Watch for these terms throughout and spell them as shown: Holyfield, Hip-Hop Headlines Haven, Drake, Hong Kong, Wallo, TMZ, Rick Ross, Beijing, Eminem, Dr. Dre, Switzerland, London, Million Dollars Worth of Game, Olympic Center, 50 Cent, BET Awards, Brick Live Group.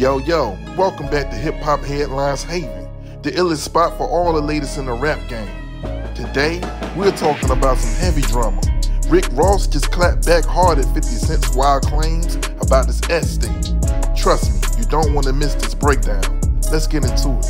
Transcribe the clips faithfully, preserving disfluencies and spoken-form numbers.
Yo, yo, welcome back to Hip-Hop Headlines Haven, the illest spot for all the latest in the rap game. Today, we're talking about some heavy drama. Rick Ross just clapped back hard at fifty cent's wild claims about his estate. Trust me, you don't want to miss this breakdown. Let's get into it.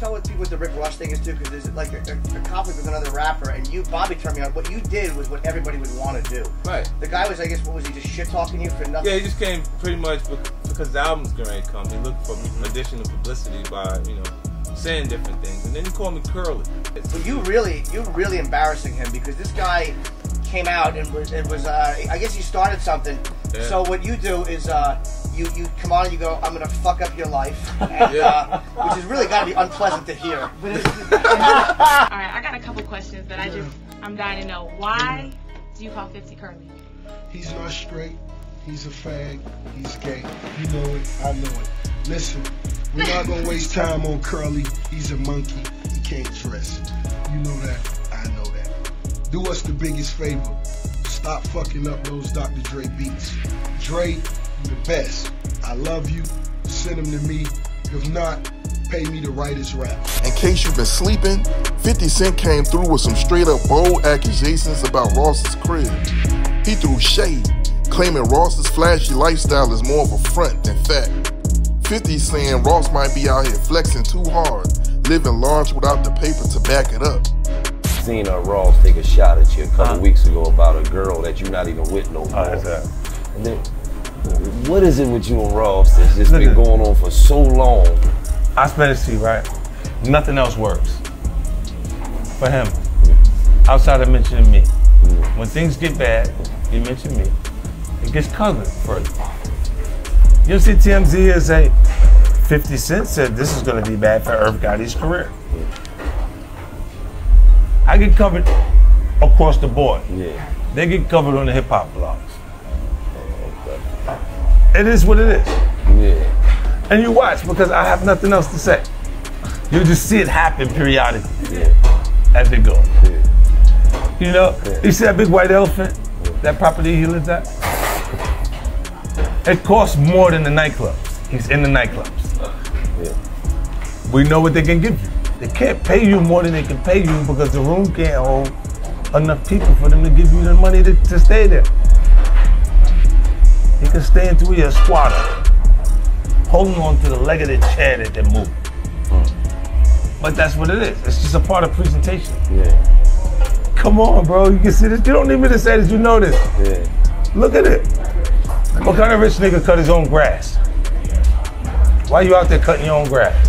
Tell what people with the Rick Ross thing is too, because there's like a, a, a conflict with another rapper, and you, Bobby, turned me on. What you did was what everybody would want to do. Right. The guy was, I guess, what was he, just shit talking you for nothing? Yeah, he just came pretty much because the album's gonna come. He looked for additional publicity by, you know, saying different things, and then he called me curly. Well, you really, you really embarrassing him, because this guy came out and was, it was, uh, I guess he started something. Yeah. So what you do is, uh, you you come on and you go, I'm gonna fuck up your life, and, yeah. uh, which is really gotta be unpleasant to hear. All right, I got a couple questions that I just, I'm dying to know. Why do you call fifty curly? He's not straight. He's a fag. He's gay. You know it. I know it. Listen, we're not gonna waste time on Curly. He's a monkey. He can't dress. You know that. I know that. Do us the biggest favor. Stop fucking up those Doctor Dre beats. Dre, the best. I love you. Send them to me. If not, pay me to write his rap. In case you've been sleeping, fifty cent came through with some straight up bold accusations about Ross's crib. He threw shade, claiming Ross's flashy lifestyle is more of a front than fact. fifty saying Ross might be out here flexing too hard, living large without the paper to back it up. Seen a Ross take a shot at you a couple uh-huh. weeks ago about a girl that you're not even with no more. Uh, that. And then, what is it with you and Ross that's just been going on for so long? I spent it to you, right? Nothing else works for him outside of mentioning me. Mm-hmm. When things get bad, you mention me. It gets covered further. You'll see T M Z is a fifty cent said this is going to be bad for Irv Gotti's career. Yeah. I get covered across the board. Yeah. They get covered on the hip hop blogs. Oh, okay. It is what it is. Yeah. And you watch because I have nothing else to say. You just see it happen periodically yeah. as it goes. Yeah. You know, yeah. you see that big white elephant, yeah. that property he lives at? It costs more than the nightclubs. He's in the nightclubs. Yeah. We know what they can give you. They can't pay you more than they can pay you because the room can't hold enough people for them to give you the money to, to stay there. You can stay into your squatter, holding on to the leg of the chair that they move. Mm. But that's what it is. It's just a part of presentation. Yeah. Come on, bro. You can see this. You don't need me to say this. You know this. Yeah. Look at it. What kind of rich nigga cut his own grass? Why you out there cutting your own grass?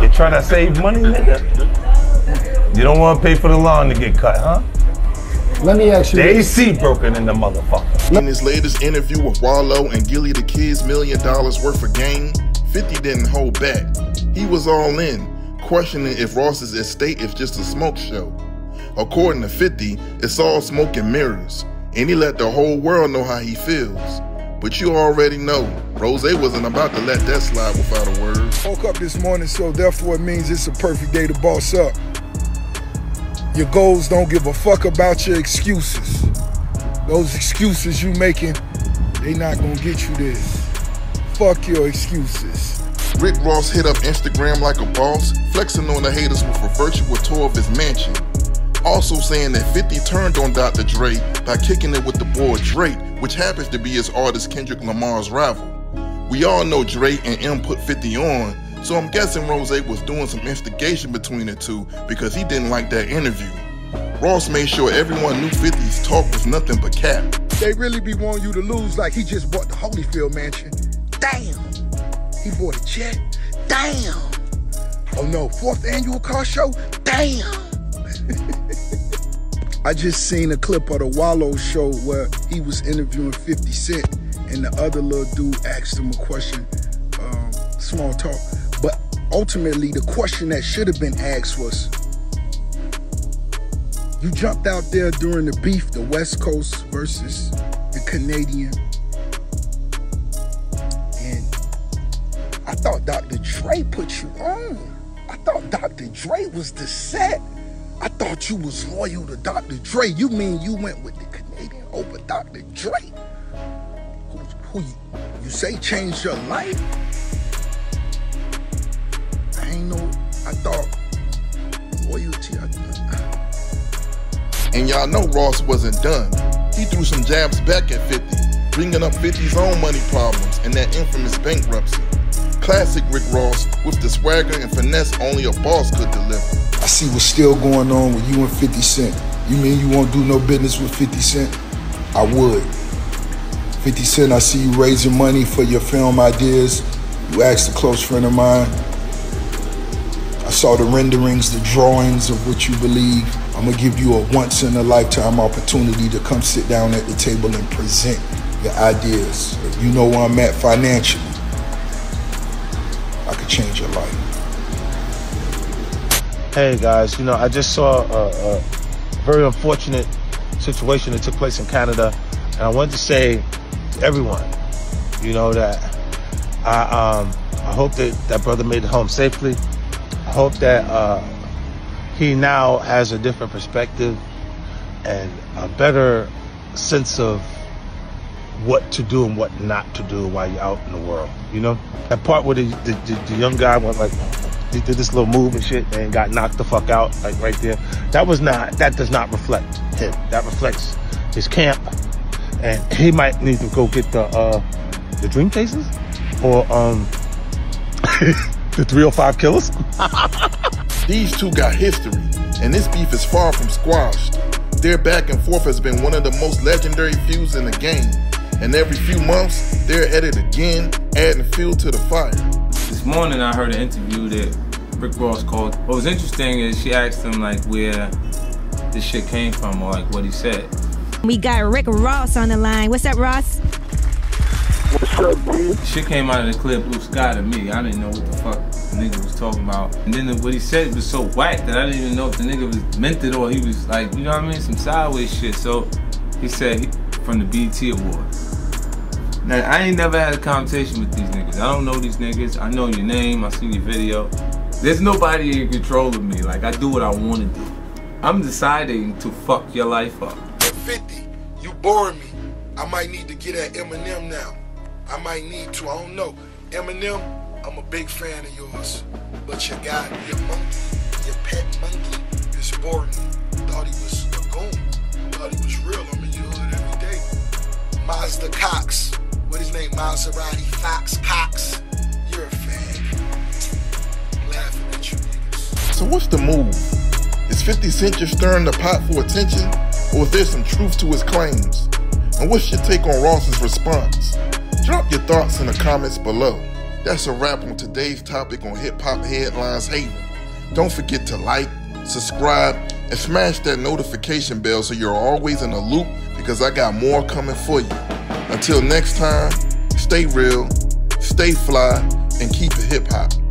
You trying to save money, nigga? You don't want to pay for the lawn to get cut, huh? Let me ask you. The A C broken in the motherfucker. In his latest interview with Wallo and Gilly the Kid's Million Dollars Worth of Game, fifty didn't hold back. He was all in, questioning if Ross's estate is just a smoke show. According to fifty, it's all smoke and mirrors, and he let the whole world know how he feels. But you already know, Rose wasn't about to let that slide without a word. Woke up this morning, so therefore it means it's a perfect day to boss up. Your goals don't give a fuck about your excuses. Those excuses you making, they not gonna get you this. Fuck your excuses. Rick Ross hit up Instagram like a boss, flexing on the haters with a virtual tour of his mansion. Also saying that fifty turned on Doctor Dre by kicking it with the boy Drake, which happens to be his artist Kendrick Lamar's rival. We all know Dre and M put fifty on, so I'm guessing Rose was doing some instigation between the two because he didn't like that interview. Ross made sure everyone knew fifty's talk was nothing but cap. They really be wanting you to lose like he just bought the Holyfield mansion. Damn! He bought a jet? Damn! Oh no, fourth annual car show? Damn! I just seen a clip of the Wallo show where he was interviewing fifty cent and the other little dude asked him a question, um, small talk, but ultimately the question that should have been asked was, you jumped out there during the beef, the West Coast versus the Canadian, and I thought Doctor Dre put you on. I thought Doctor Dre was the set. I thought you was loyal to Doctor Dre. You mean you went with the Canadian over Doctor Dre? Who, who you, you say changed your life? I ain't know, I thought loyalty. I, I, and y'all know Ross wasn't done. He threw some jabs back at fifty, bringing up fifty's own money problems and that infamous bankruptcy. Classic Rick Ross with the swagger and finesse only a boss could deliver. I see what's still going on with you and fifty cent. You mean you won't do no business with fifty cent? I would. fifty cent, I see you raising money for your film ideas. You asked a close friend of mine. I saw the renderings, the drawings of what you believe. I'm gonna give you a once in a lifetime opportunity to come sit down at the table and present your ideas. If you know where I'm at financially, I could change your life. Hey guys, you know, I just saw a, a very unfortunate situation that took place in Canada. And I wanted to say to everyone, you know, that I, um, I hope that that brother made it home safely. I hope that uh, he now has a different perspective and a better sense of what to do and what not to do while you're out in the world, you know? That part where the, the, the, the young guy went like, he did this little move and shit and got knocked the fuck out, like right there. That was not, that does not reflect him. That reflects his camp. And he might need to go get the uh, the dream chasers or um, the three oh five killers. These two got history, and this beef is far from squashed. Their back and forth has been one of the most legendary feuds in the game. And every few months, they're at it again, adding fuel to the fire. This morning I heard an interview that Rick Ross called. What was interesting is she asked him like where this shit came from or like what he said. We got Rick Ross on the line. What's up, Ross? What's up, dude? Shit came out of the clear blue sky to me. I didn't know what the fuck the nigga was talking about. And then what he said was so whack that I didn't even know if the nigga was meant it or he was like, you know what I mean, some sideways shit. So he said he, from the B E T Awards. Now, I ain't never had a conversation with these niggas. I don't know these niggas. I know your name. I seen your video. There's nobody in control of me. Like, I do what I want to do. I'm deciding to fuck your life up. At fifty, you boring me. I might need to get at Eminem now. I might need to. I don't know. Eminem, I'm a big fan of yours. But your guy, your monkey, your pet monkey is boring me. Thought he was a goon. Thought he was real. I'm in your hood every day. Mazda Cox. What his name? Maserati Fox Cox. You're a fan. Laughing at you niggas. So what's the move? Is fifty cent just stirring the pot for attention? Or is there some truth to his claims? And what's your take on Ross's response? Drop your thoughts in the comments below. That's a wrap on today's topic on Hip-Hop Headlines Haven. Don't forget to like, subscribe, and smash that notification bell so you're always in the loop because I got more coming for you. Until next time, stay real, stay fly, and keep it hip-hop.